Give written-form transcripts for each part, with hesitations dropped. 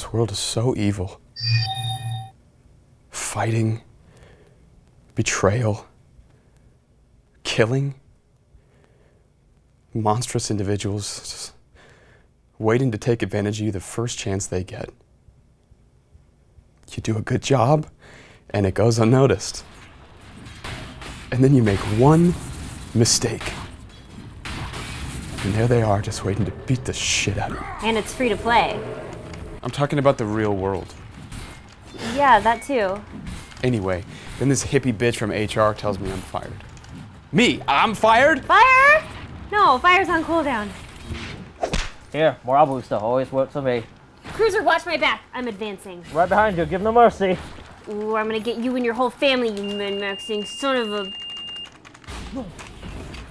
This world is so evil. Fighting, betrayal, killing, monstrous individuals waiting to take advantage of you the first chance they get. You do a good job, and it goes unnoticed. And then you make one mistake. And there they are, just waiting to beat the shit out of you. And it's free to play. I'm talking about the real world. Yeah, that too. Anyway, then this hippie bitch from HR tells me I'm fired. Me? I'm fired? Fire? No, fire's on cooldown. Here, Morable stuff always works for me. Cruiser, watch my back. I'm advancing. Right behind you. Give no mercy. Ooh, I'm gonna get you and your whole family, you min-maxing son of a... No.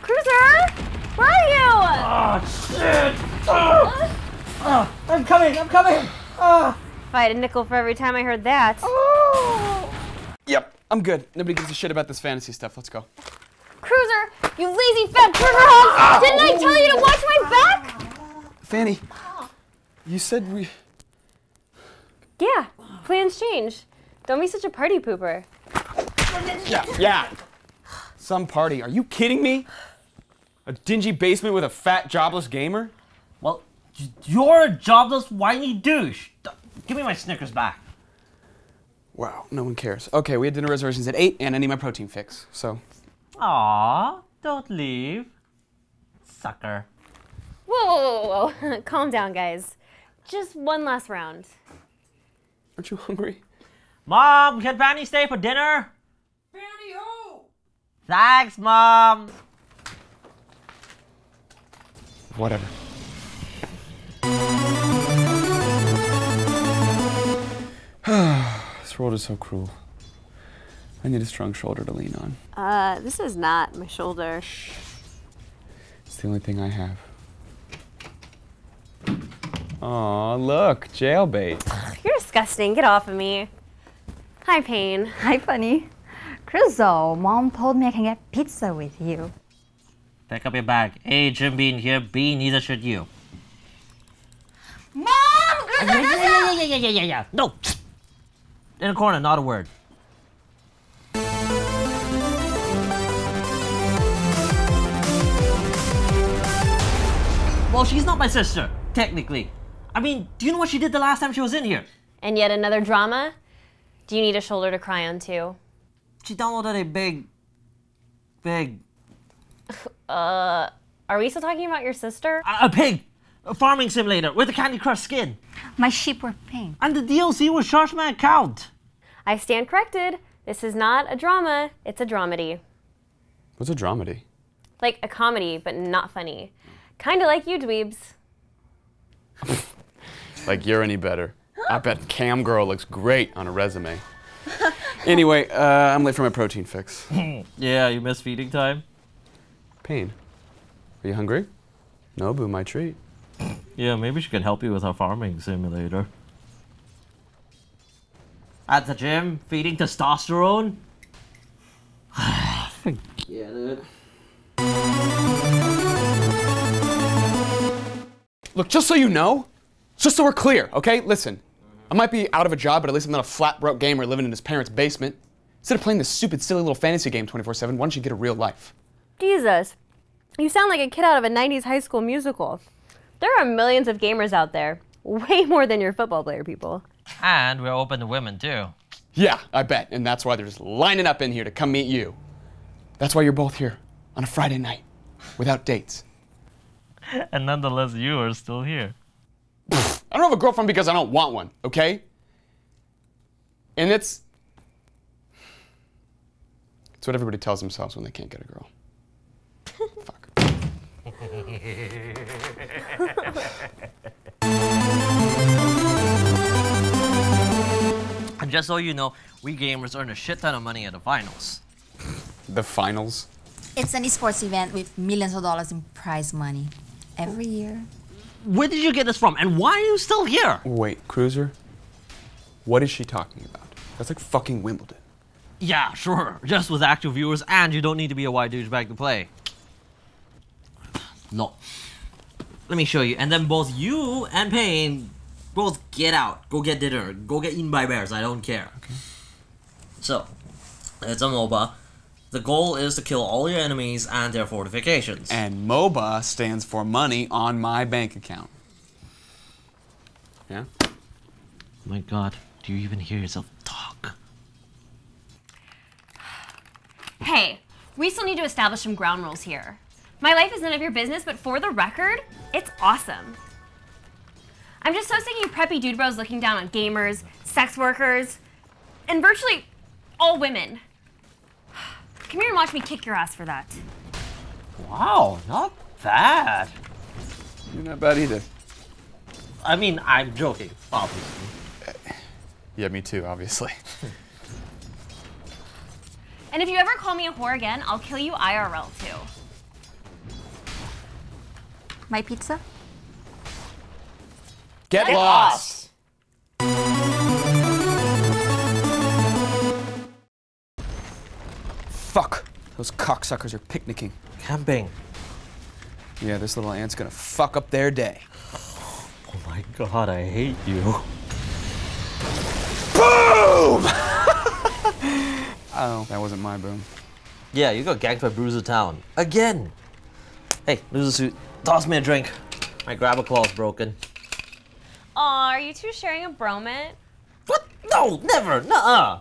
Cruiser! Where are you? Oh, shit! I'm coming! I'm coming! If I had a nickel for every time I heard that. Oh. Yep, I'm good. Nobody gives a shit about this fantasy stuff. Let's go. Cruiser, you lazy fat pervert hog! Oh. Didn't I tell you to watch my back? Fanny, you said we... Yeah, plans change. Don't be such a party pooper. Yeah, yeah. Some party. Are you kidding me? A dingy basement with a fat, jobless gamer? Well, you're a jobless, whiny douche. Give me my Snickers back. Wow, no one cares. Okay, we had dinner reservations at 8, and I need my protein fix, so. Aw, don't leave. Sucker. Whoa, whoa, whoa. Calm down, guys. Just one last round. Aren't you hungry? Mom, can Fanny stay for dinner? Fanny who? Thanks, Mom. Whatever. This world is so cruel. I need a strong shoulder to lean on. This is not my shoulder. It's the only thing I have. Aw, look, jailbait. You're disgusting. Get off of me. Hi, Payne. Hi, Funny. Cruzo, Mom told me I can get pizza with you. Pick up your bag. Hey, Jim Bean here. Bean, neither should you. Mom! Yeah. No! In a corner, not a word. Well, she's not my sister, technically. I mean, do you know what she did the last time she was in here? And yet another drama? Do you need a shoulder to cry on, too? She downloaded a big... Are we still talking about your sister? A pig! A farming simulator with a Candy Crush skin. My sheep were pink. And the DLC will charge my account. I stand corrected. This is not a drama, it's a dramedy. What's a dramedy? Like a comedy, but not funny. Kinda like you dweebs. Like you're any better. I bet Cam Girl looks great on a resume. Anyway, I'm late for my protein fix. Yeah, you missed feeding time. Pain. Are you hungry? Nobu, my treat. Yeah, maybe she can help you with her farming simulator. At the gym, feeding testosterone? Forget it. Look, just so you know, just so we're clear, okay? Listen, I might be out of a job, but at least I'm not a flat broke gamer living in his parents' basement. Instead of playing this stupid, silly little fantasy game 24/7, why don't you get a real life? Jesus, you sound like a kid out of a 90s high school musical. There are millions of gamers out there, way more than your football player people. And we're open to women too. Yeah, I bet, and that's why they're just lining up in here to come meet you. That's why you're both here on a Friday night, without dates. And nonetheless, you are still here. I don't have a girlfriend because I don't want one, okay? And it's what everybody tells themselves when they can't get a girl. Fuck. And just so you know, we gamers earn a shit ton of money at the finals. The finals? It's an eSports event with millions of dollars in prize money every year. Where did you get this from, and why are you still here? Wait, Cruiser, what is she talking about? That's like fucking Wimbledon. Yeah, sure, just with active viewers, and you don't need to be a white douchebag to play. No. Let me show you, and then both you and Payne Both get out. Go get dinner. Go get eaten by bears. I don't care. Okay. So, it's a MOBA. The goal is to kill all your enemies and their fortifications. And MOBA stands for money on my bank account. Yeah? Oh my god, do you even hear yourself talk? Hey, we still need to establish some ground rules here. My life is none of your business, but for the record, it's awesome. I'm just so sick of you preppy dude bros looking down on gamers, sex workers, and virtually all women. Come here and watch me kick your ass for that. Wow, not bad. You're not bad either. I mean, I'm joking, obviously. Yeah, me too, obviously. And if you ever call me a whore again, I'll kill you IRL too. My pizza? Get lost! Fuck! Those cocksuckers are picnicking. Camping. Yeah, this little ant's gonna fuck up their day. Oh my god, I hate you. Boom! Oh, that wasn't my boom. Yeah, you got gagged by Bruiser Town. Again! Hey, loser suit, toss me a drink. My grabber claw's broken. Aw, are you two sharing a bromance? What? No, never! Nuh-uh!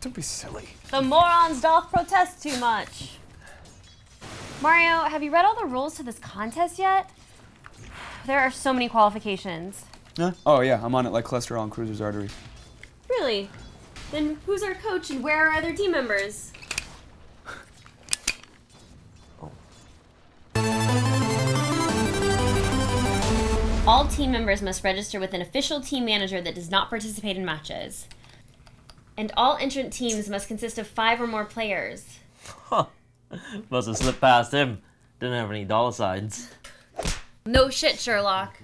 Don't be silly. The morons don't protest too much. Mario, have you read all the rules to this contest yet? There are so many qualifications. Huh? Oh yeah, I'm on it like cholesterol on Cruiser's arteries. Really? Then who's our coach and where are other team members? Oh. All team members must register with an official team manager that does not participate in matches. And all entrant teams must consist of 5 or more players. Huh. Must have slipped past him. Didn't have any dollar signs. No shit, Sherlock.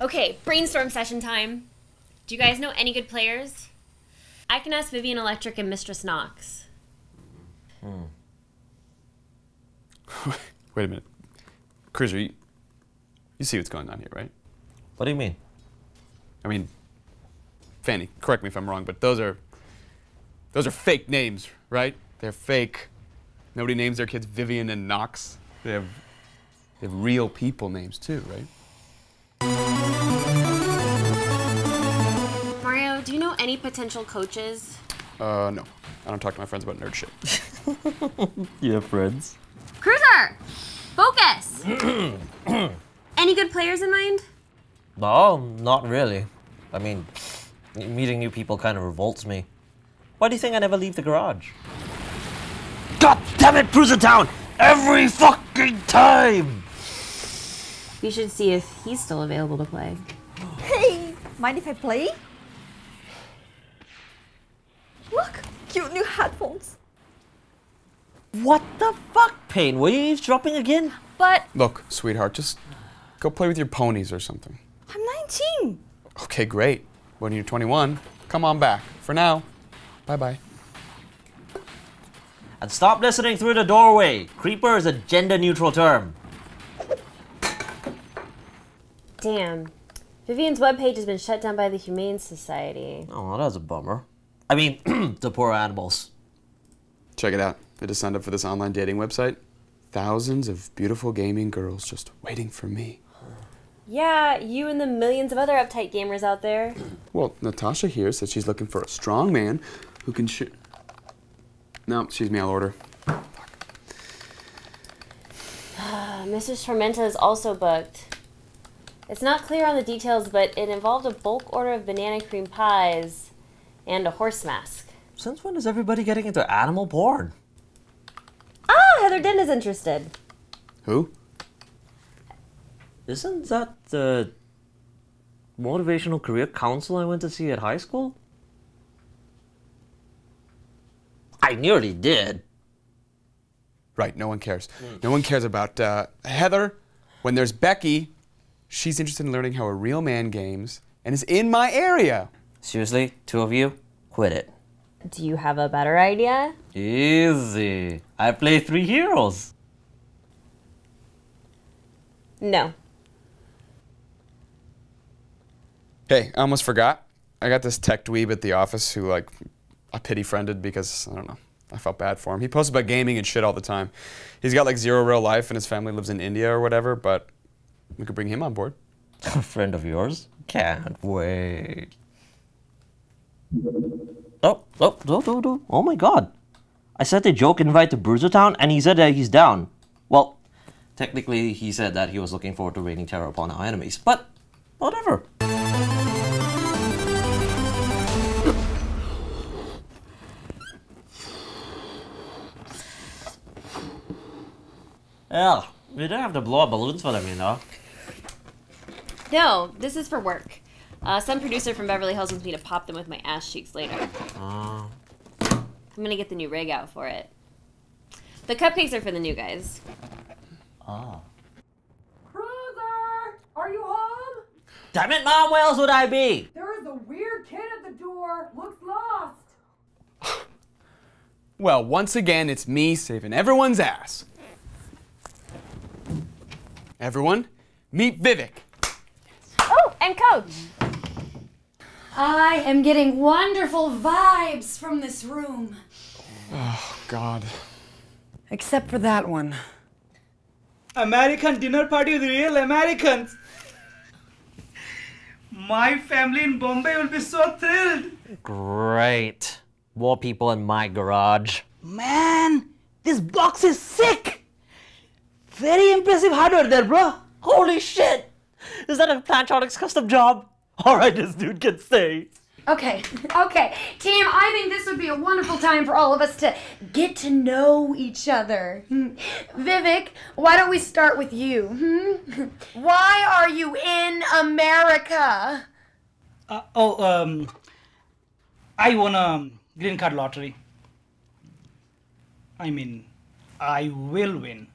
Okay, brainstorm session time. Do you guys know any good players? I can ask Vivian Electric and Mistress Knox. Hmm. Wait a minute. Cruiser, you see what's going on here, right? What do you mean? I mean, Fanny, correct me if I'm wrong, but those are fake names, right? They're fake. Nobody names their kids Vivian and Knox. They have real people names too, right? Mario, do you know any potential coaches? No. I don't talk to my friends about nerd shit. You have friends? Cruiser! Focus! Any good players in mind? No, not really. I mean, meeting new people kind of revolts me. Why do you think I never leave the garage? God damn it, Cruiser Town! Every fucking time! You should see if he's still available to play. Hey! Mind if I play? Look! Cute new headphones! What the fuck, Payne? Were you eavesdropping again? But... Look, sweetheart, just go play with your ponies or something. I'm 19! Okay, great. When you're 21, come on back. For now. Bye-bye. And stop listening through the doorway. Creeper is a gender-neutral term. Damn. Vivian's webpage has been shut down by the Humane Society. Oh, that's a bummer. I mean, the poor animals. Check it out. I just signed up for this online dating website. Thousands of beautiful gaming girls just waiting for me. Yeah, you and the millions of other uptight gamers out there. Well, Natasha here says she's looking for a strong man who can shoot... No, she's mail order. Fuck. Mrs. Tormenta is also booked. It's not clear on the details, but it involved a bulk order of banana cream pies and a horse mask. Since when is everybody getting into animal porn? Ah, Heather Dent is interested. Who? Isn't that the motivational career council I went to see at high school? I nearly did. Right, no one cares. No one cares about Heather. When there's Becky, she's interested in learning how a real man games and is in my area. Seriously, two of you, quit it. Do you have a better idea? Easy. I play 3 heroes. No. Hey, I almost forgot. I got this tech dweeb at the office who, like, I pity friended because, I don't know, I felt bad for him. He posts about gaming and shit all the time. He's got, like, zero real life and his family lives in India or whatever, but we could bring him on board. A friend of yours? Can't wait. Oh, oh my god. I sent a joke invite to Bruisertown and he said that he's down. Well, technically he said that he was looking forward to raining terror upon our enemies, but whatever. Yeah, we don't have to blow up balloons for them, you know. No, this is for work. Some producer from Beverly Hills wants me to pop them with my ass cheeks later. I'm gonna get the new rig out for it. The cupcakes are for the new guys. Oh. Cruiser! Are you home? Damn it, Mom, where else would I be? There is a weird kid at the door. Looks lost. Well, once again, it's me saving everyone's ass. Everyone, meet Vivek. Oh, and Coach. I am getting wonderful vibes from this room. Oh, God. Except for that one. American dinner party with real Americans. My family in Bombay will be so thrilled. Great. More people in my garage. Man, this box is sick. Very impressive hardware there, bro. Holy shit! Is that a Plantronics custom job? Alright, this dude can stay. Okay, okay. Team, I think this would be a wonderful time for all of us to get to know each other. Vivek, why don't we start with you? Why are you in America? I won a green card lottery. I mean, I will win.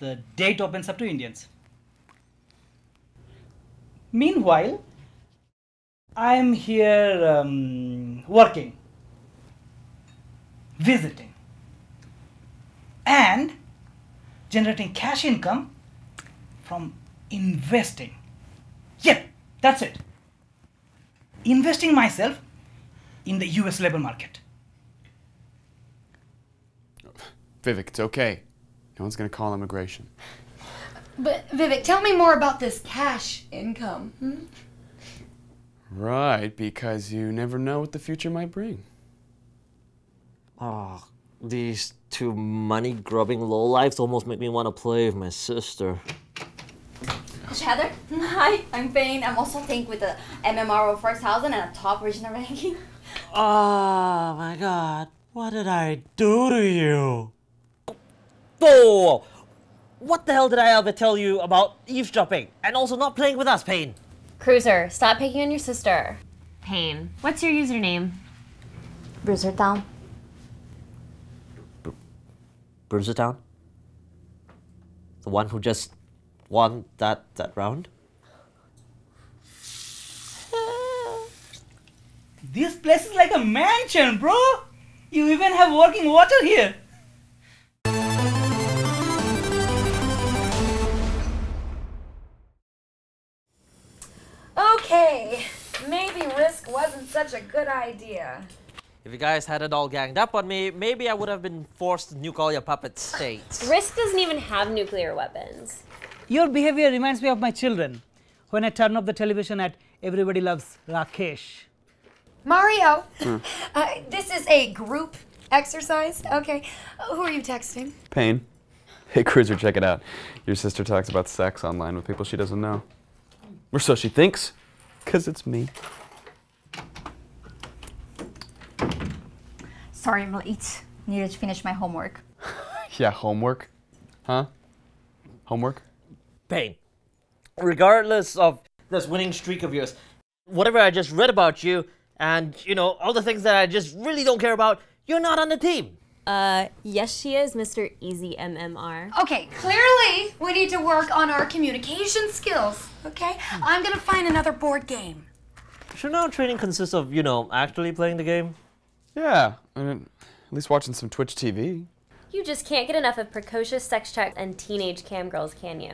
The date opens up to Indians. Meanwhile, I'm here working, visiting, and generating cash income from investing. Yep, that's it. Investing myself in the US labor market. Vivek, it's okay. No one's gonna call immigration. But Vivek, tell me more about this cash income. Right, because you never know what the future might bring. Oh, these two money-grubbing lowlifes almost make me want to play with my sister. Heather, hi, I'm Fanny. I'm also think with the MMRO first thousand and a top regional ranking. Oh my God, what did I do to you? Oh, what the hell did I ever tell you about eavesdropping and also not playing with us, Payne? Cruiser, stop picking on your sister. Payne, what's your username? Bruisertown. Bruisertown? The one who just won that round? This place is like a mansion, bro! You even have working water here! Okay, maybe risk wasn't such a good idea. If you guys hadn't all ganged up on me, maybe I would have been forced to nuke all your puppet states. Risk doesn't even have nuclear weapons. Your behavior reminds me of my children when I turn off the television at Everybody Loves Rakesh. Mario, this is a group exercise. Okay, who are you texting? Payne. Hey, Cruiser, check it out. Your sister talks about sex online with people she doesn't know. Or so she thinks. Because it's me. Sorry, I'm late. Needed to finish my homework. Yeah, homework? Huh? Homework? Payne, regardless of this winning streak of yours, whatever I just read about you and, you know, all the things that I just really don't care about, you're not on the team. Yes, she is, Mr. Easy MMR. Okay, clearly we need to work on our communication skills, okay? I'm gonna find another board game. Shouldn't our training consist of, you know, actually playing the game? Yeah, I mean, at least watching some Twitch TV. You just can't get enough of precocious sex chats and teenage cam girls, can you?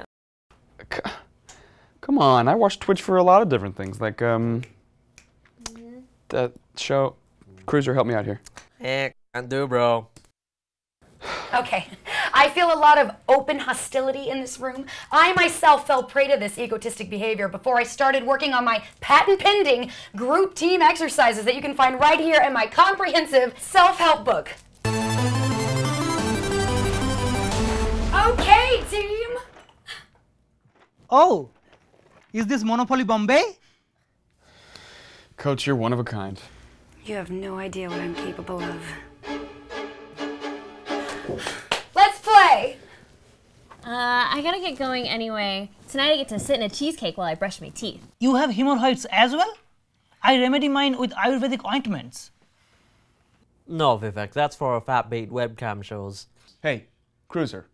C Come on, I watch Twitch for a lot of different things, like that show. Cruiser, help me out here. Eh, can't do, bro. Okay, I feel a lot of open hostility in this room. I myself fell prey to this egotistic behavior before I started working on my patent-pending group team exercises that you can find right here in my comprehensive self-help book. Okay, team! Oh, is this Monopoly Bombay? Coach, you're one of a kind. You have no idea what I'm capable of. Let's play! I gotta get going anyway. Tonight I get to sit in a cheesecake while I brush my teeth. You have hemorrhoids as well? I remedy mine with Ayurvedic ointments. No, Vivek, that's for our fat bait webcam shows. Hey, Cruiser,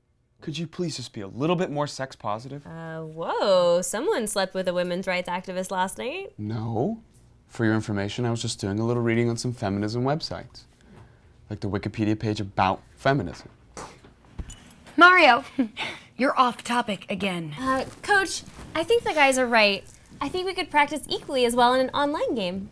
could you please just be a little bit more sex positive? Whoa, someone slept with a women's rights activist last night? No. For your information, I was just doing a little reading on some feminism websites. Like the Wikipedia page about feminism. Mario, you're off topic again. Coach, I think the guys are right. I think we could practice equally as well in an online game.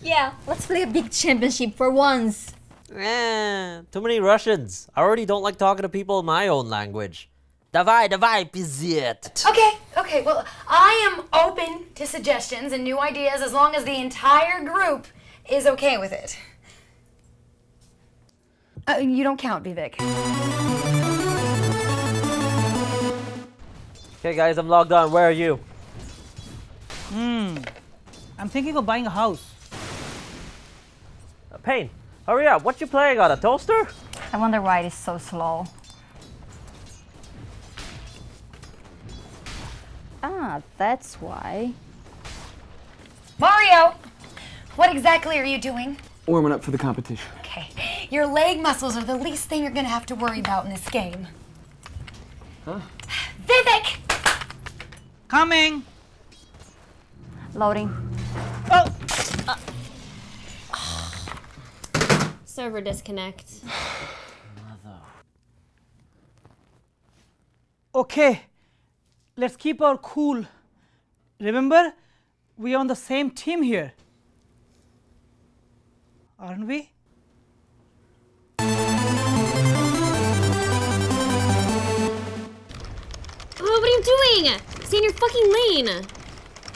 Yeah, let's play a big championship for once. Too many Russians. I already don't like talking to people in my own language. Давай, давай, пиздец. Okay, well, I am open to suggestions and new ideas as long as the entire group is okay with it. You don't count, Vivek. Okay, guys, I'm logged on. Where are you? I'm thinking of buying a house. Pain, hurry up. What you playing on, a toaster? I wonder why it is so slow. Ah, that's why. Mario! What exactly are you doing? Warming up for the competition. Okay. Your leg muscles are the least thing you're gonna have to worry about in this game. Huh? Vivek! Coming! Loading. Oh! Server disconnect. Mother. Okay. Let's keep our cool. Remember, we're on the same team here. Aren't we? Oh, what are you doing? Stay in your fucking lane.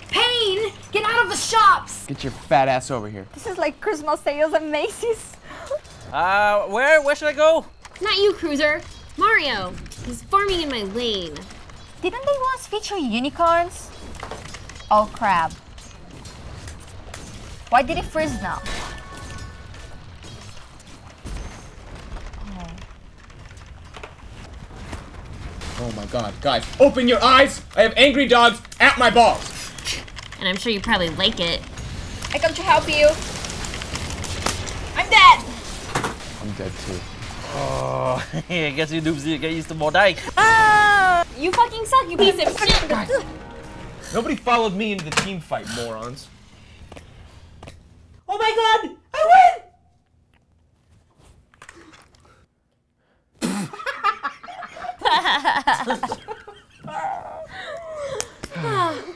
Pain, get out of the shops. Get your fat ass over here. This is like Christmas sales at Macy's. Where should I go? Not you, Cruiser. Mario, he's farming in my lane. Didn't they once feature unicorns? Oh crap. Why did it freeze now? Oh my god, guys, open your eyes! I have angry dogs at my balls! And I'm sure you probably like it. I come to help you. I'm dead! I'm dead too. Oh, I guess you noobs get used to more dying. Ah! You fucking suck, you piece of shit! Guys, nobody followed me into the team fight, morons. Oh my god! I win!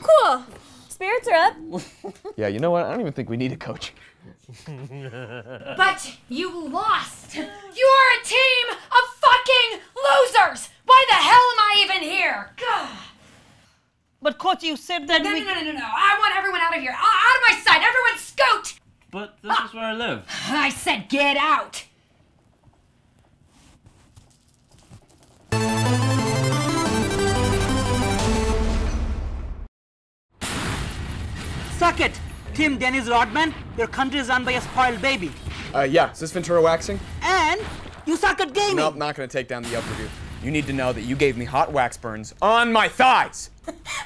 Cool. Spirits are up. Yeah, you know what? I don't even think we need a coach. But you lost! You are a team of fucking losers! Why the hell am I even here? God. But coach, you said that we... No. I want everyone out of here. Out of my sight! Everyone scoot! But this is where I live. I said get out! Suck it! Team Dennis Rodman, your country is run by a spoiled baby. Yeah, is this Ventura waxing? And you suck at gaming! Nope, not gonna take down the Yelp review. You need to know that you gave me hot wax burns on my thighs!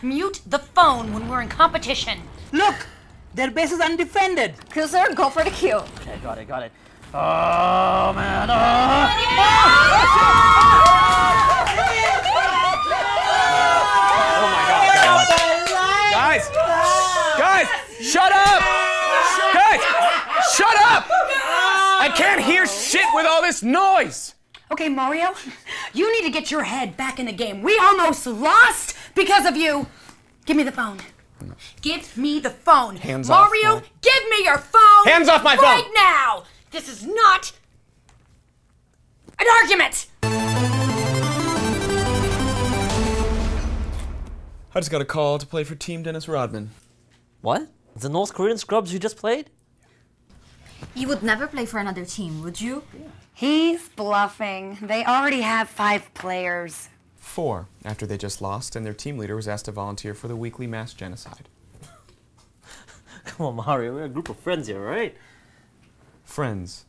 Mute the phone when we're in competition. Look! Their base is undefended! Cruiser, go for the kill. Okay, got it. Oh, man! Guys! Shut up! Guys! Shut up! I can't hear shit with all this noise! Okay, Mario, you need to get your head back in the game. We almost lost because of you. Give me the phone. No. Give me the phone. Hands Mario, off. Mario, give me your phone. Hands off my phone. Right now. This is not an argument. I just got a call to play for Team Dennis Rodman. What? The North Korean scrubs you just played? You would never play for another team, would you? Yeah. He's bluffing. They already have 5 players. 4, after they just lost, and their team leader was asked to volunteer for the weekly mass genocide. Come on, Mario, we're a group of friends here, right? Friends.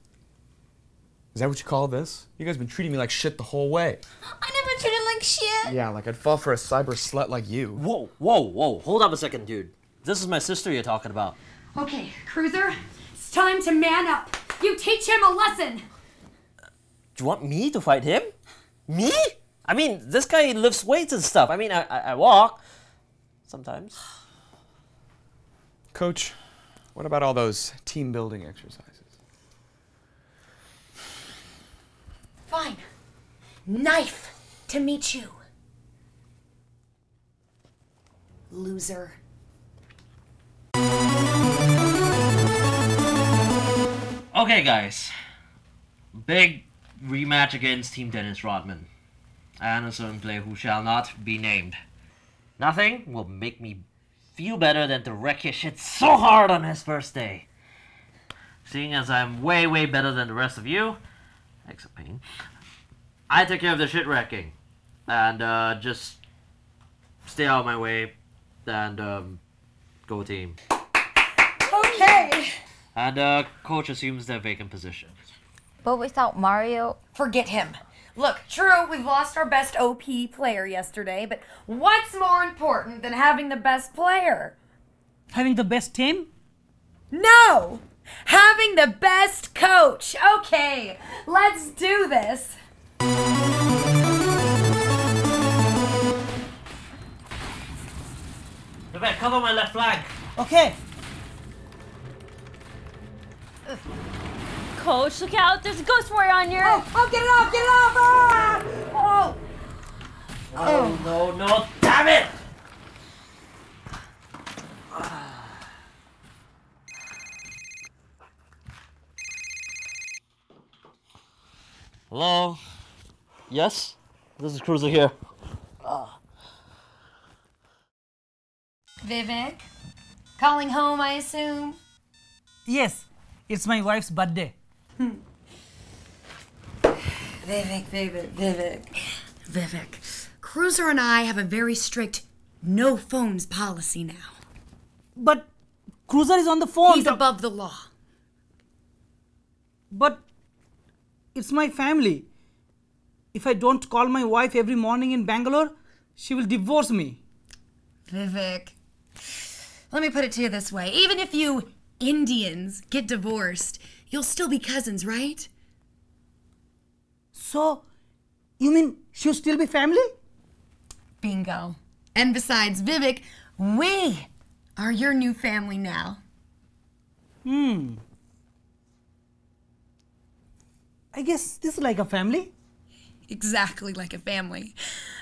Is that what you call this? You guys have been treating me like shit the whole way. I never treated like shit. Yeah, like I'd fall for a cyber slut like you. Whoa, whoa, whoa, hold up a second, dude. This is my sister you're talking about. Okay, Cruiser, it's time to man up. You teach him a lesson. Do you want me to fight him? Me? I mean, this guy lifts weights and stuff. I mean, I walk sometimes. Coach, what about all those team building exercises? Fine. Knife to meet you. Loser. Okay, guys. Big rematch against Team Dennis Rodman. And a certain player who shall not be named. Nothing will make me feel better than to wreck his shit so hard on his first day. Seeing as I'm way, way better than the rest of you, except pain, I take care of the shit wrecking. And just stay out of my way and go team. Okay! And coach assumes their vacant position. But without Mario, forget him. Look, true, we've lost our best OP player yesterday, but what's more important than having the best player? Having the best team? No! Having the best coach! Okay, let's do this! Vivek, cover my left flank! Okay! Ugh. Coach, look out! There's a ghost warrior on your... Oh, get it off! Get it off! Ah! Oh! Oh, no, no! Damn it! Hello? Yes? This is Cruiser here. Vivek? Calling home, I assume? Yes. It's my wife's birthday. Vivek, Vivek, Vivek. Vivek, Cruiser and I have a very strict no phones policy now. But Cruiser is on the phone. He's above the law. But it's my family. If I don't call my wife every morning in Bangalore, she will divorce me. Vivek, let me put it to you this way. Even if you Indians get divorced, you'll still be cousins, right? So, you mean she'll still be family? Bingo. And besides, Vivek, we are your new family now. I guess this is like a family. Exactly like a family.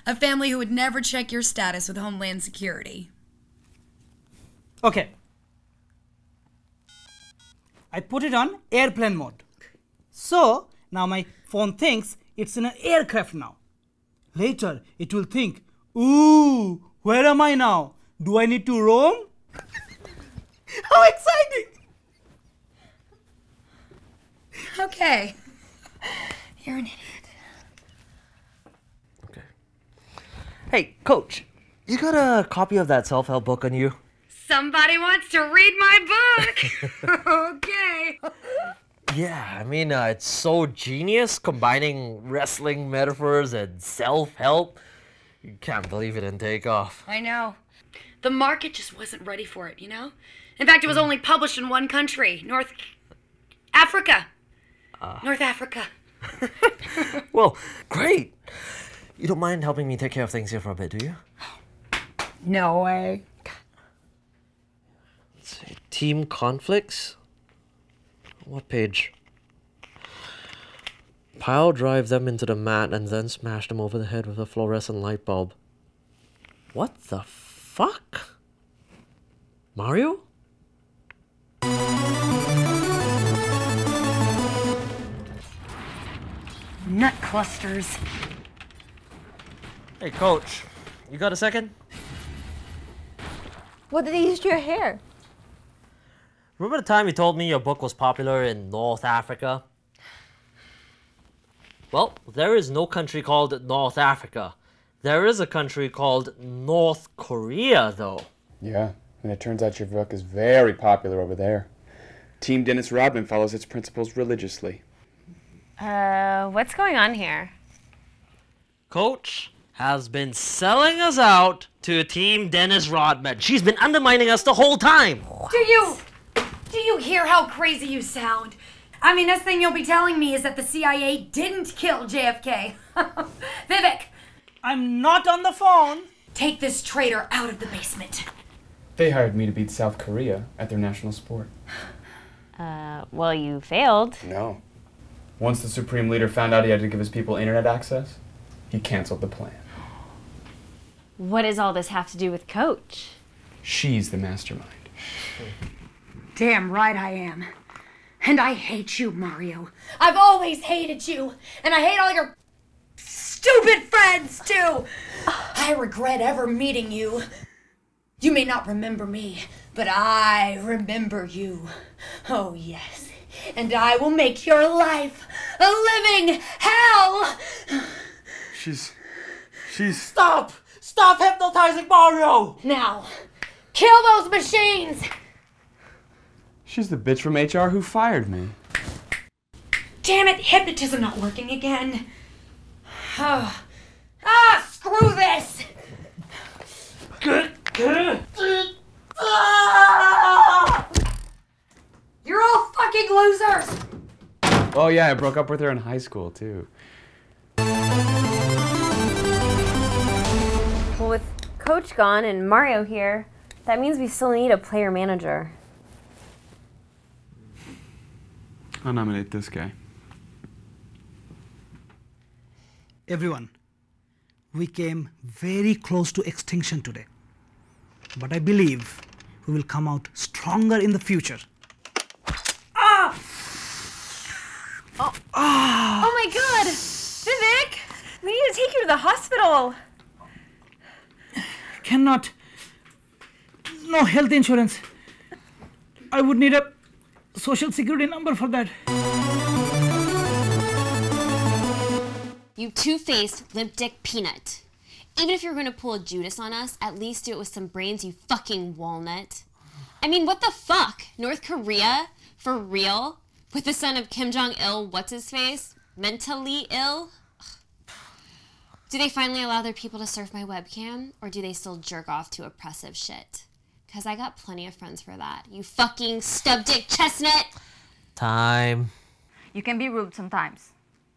A family who would never check your status with Homeland Security. Okay. I put it on airplane mode. So, now my phone thinks it's in an aircraft now. Later, it will think, ooh, where am I now? Do I need to roam? How exciting! Okay. You're an idiot. Okay. Hey, Coach, you got a copy of that self-help book on you? Somebody wants to read my book! Okay. Yeah, I mean, it's so genius, combining wrestling metaphors and self-help. You can't believe it didn't take off. I know. The market just wasn't ready for it, you know? In fact, it was only published in one country, North Africa. North Africa. Well, great. You don't mind helping me take care of things here for a bit, do you? No way. Team conflicts? What page? Pile drive them into the mat and then smash them over the head with a fluorescent light bulb. What the fuck? Mario? Nut clusters. Hey, coach. You got a second? What did he use to your hair? Remember the time you told me your book was popular in North Africa? Well, there is no country called North Africa. There is a country called North Korea, though. Yeah, and it turns out your book is very popular over there. Team Dennis Rodman follows its principles religiously. What's going on here? Coach has been selling us out to Team Dennis Rodman. She's been undermining us the whole time. What? Do you hear how crazy you sound? I mean, next thing you'll be telling me is that the CIA didn't kill JFK. Vivek! I'm not on the phone! Take this traitor out of the basement. They hired me to beat South Korea at their national sport. Well, you failed. No. Once the Supreme Leader found out he had to give his people internet access, he canceled the plan. What does all this have to do with Coach? She's the mastermind. Damn right I am. And I hate you, Mario. I've always hated you. And I hate all your stupid friends, too. I regret ever meeting you. You may not remember me, but I remember you. Oh, yes. And I will make your life a living hell. She's... Stop! Stop hypnotizing Mario! Now, kill those machines! She's the bitch from HR who fired me. Damn it, hypnotism not working again. Oh. Ah, screw this! You're all fucking losers! Oh yeah, I broke up with her in high school too. Well, with Coach gone and Mario here, that means we still need a player manager. I'll nominate this guy. Everyone, we came very close to extinction today. But I believe we will come out stronger in the future. Ah! Oh, ah! Oh my God! Vivek! We need to take you to the hospital! Cannot. No health insurance. I would need a Social Security number for that. You two-faced limp-dick peanut. Even if you're going to pull a Judas on us, at least do it with some brains, you fucking walnut. I mean, what the fuck? North Korea? For real? With the son of Kim Jong-il, what's-his-face? Mentally ill? Ugh. Do they finally allow their people to surf my webcam? Or do they still jerk off to oppressive shit? Because I got plenty of friends for that. You fucking stub-dick chestnut! Time. You can be rude sometimes.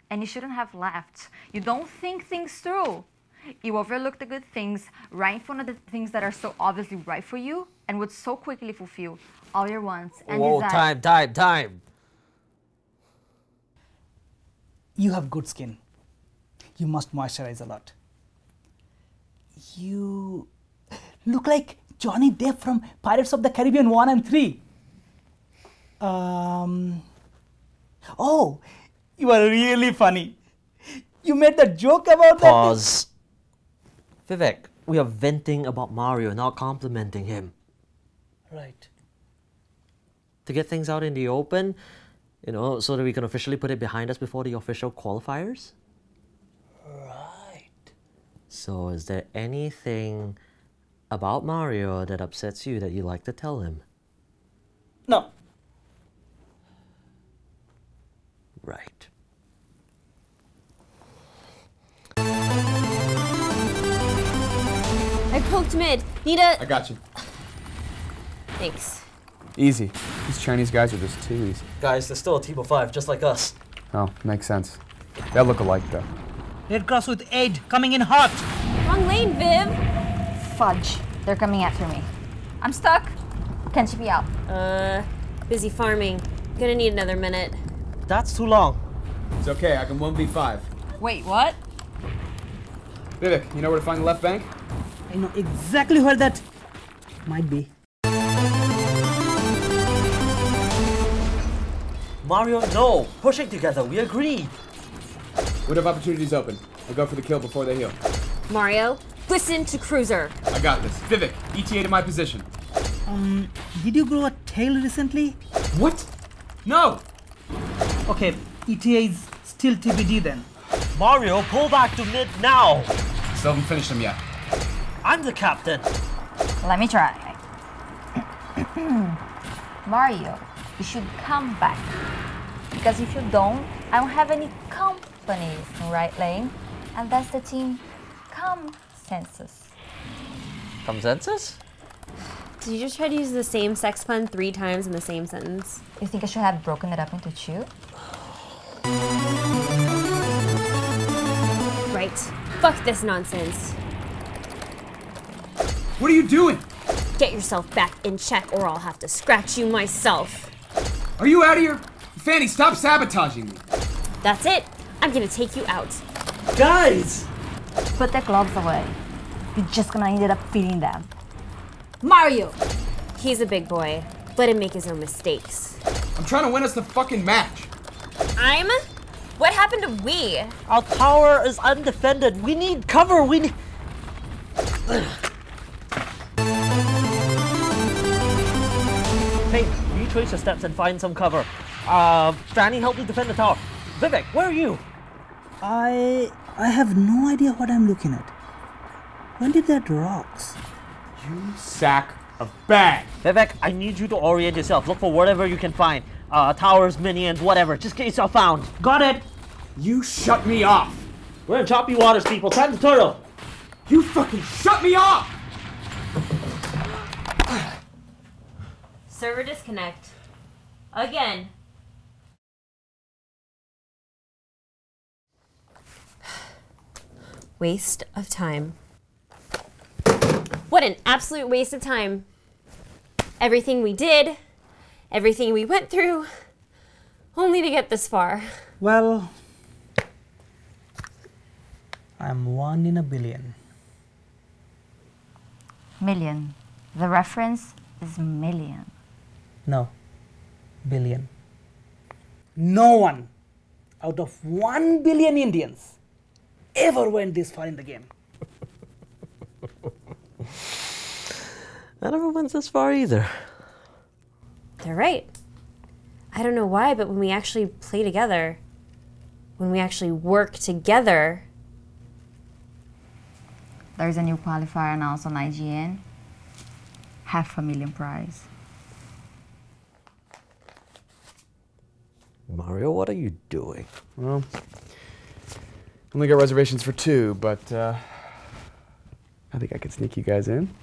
And you shouldn't have left. You don't think things through. You overlook the good things, right in front of the things that are so obviously right for you and would so quickly fulfill all your wants and desires. Whoa, time! You have good skin. You must moisturize a lot. You look like Johnny Depp from Pirates of the Caribbean 1 and 3. Oh, you are really funny. You made the joke about Pause. That thing. Vivek, we are venting about Mario, not complimenting him. Right. To get things out in the open, you know, so that we can officially put it behind us before the official qualifiers. Right. So is there anything about Mario that upsets you that you like to tell him? No. Right. I poked mid. I got you. Thanks. Easy. These Chinese guys are just too easy. Guys, they're still a team of 5, just like us. Oh, makes sense. They'll look alike, though. Red Cross with aid, coming in hot. Wrong lane, Viv. Fudge. They're coming after me. I'm stuck. Can't you be out? Busy farming. Gonna need another minute. That's too long. It's okay, I can 1v5. Wait, what? Vivek, you know where to find the left bank? I know exactly where that might be. Mario, no! Pushing together, we agree! Window of opportunities open. I'll go for the kill before they heal. Mario, listen to Cruiser. I got this. Vivek, ETA to my position. Did you grow a tail recently? What? No! Okay, ETA is still TBD then. Mario, pull back to mid now! Still haven't finished him yet. I'm the captain. Let me try. Mario, you should come back. Because if you don't, I don't have any company in the right lane. And that's the team consensus. Consensus? Did you just try to use the same sex pun 3 times in the same sentence? You think I should have broken it up into 2? Right. Fuck this nonsense. What are you doing? Get yourself back in check or I'll have to scratch you myself. Are you out of here? Fanny, stop sabotaging me. That's it. I'm gonna take you out. Guys! Put the gloves away. You're just gonna end up feeding them. Mario! He's a big boy. Let him make his own mistakes. I'm trying to win us the fucking match. I'm? What happened to we? Our tower is undefended. We need cover. We need... Hey, you trace your steps and find some cover. Fanny, help me defend the tower. Vivek, where are you? I have no idea what I'm looking at. When did that rocks? You sack of bang! Vivek, I need you to orient yourself. Look for whatever you can find. Towers, minions, whatever. Just get yourself found. Got it! You shut me off! We're in choppy waters, people. Time to turtle! You fucking shut me off! Server disconnect. Again. Waste of time. What an absolute waste of time. Everything we did, everything we went through, only to get this far. Well, I'm 1 in a billion. Million. The reference is million. No, billion. No one out of 1 billion Indians ever went this far in the game. That never went this far either. They're right. I don't know why, but when we actually play together, when we actually work together... There's a new qualifier announced on IGN. $500,000 prize. Mario, what are you doing? Well, only got reservations for 2, but I think I could sneak you guys in.